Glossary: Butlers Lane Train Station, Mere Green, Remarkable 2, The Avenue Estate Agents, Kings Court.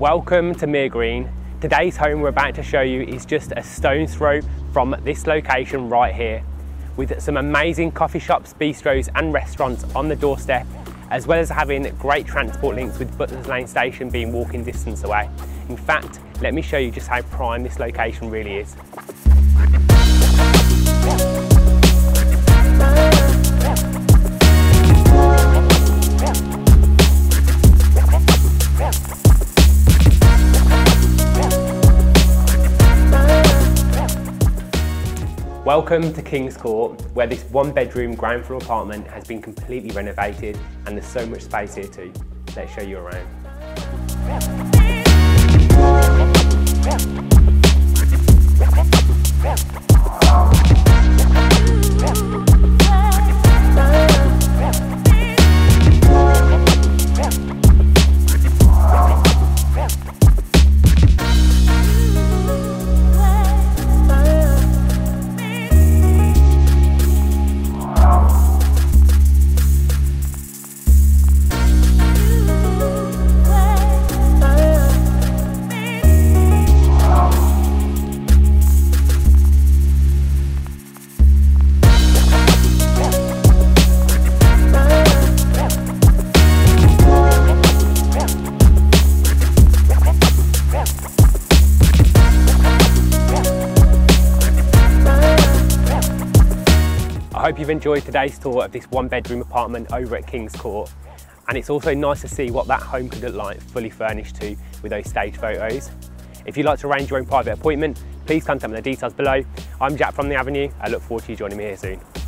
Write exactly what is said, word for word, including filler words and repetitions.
Welcome to Mere Green. Today's home we're about to show you is just a stone's throw from this location right here, with some amazing coffee shops, bistros and restaurants on the doorstep, as well as having great transport links with Butlers Lane Station being walking distance away. In fact, let me show you just how prime this location really is. Welcome to Kings Court, where this one bedroom ground floor apartment has been completely renovated, and there's so much space here too. Let's show you around. I hope you've enjoyed today's tour of this one bedroom apartment over at Kings Court, and it's also nice to see what that home could look like fully furnished too, with those stage photos. If you'd like to arrange your own private appointment, please contact me in the details below. I'm Jack from The Avenue. I look forward to you joining me here soon.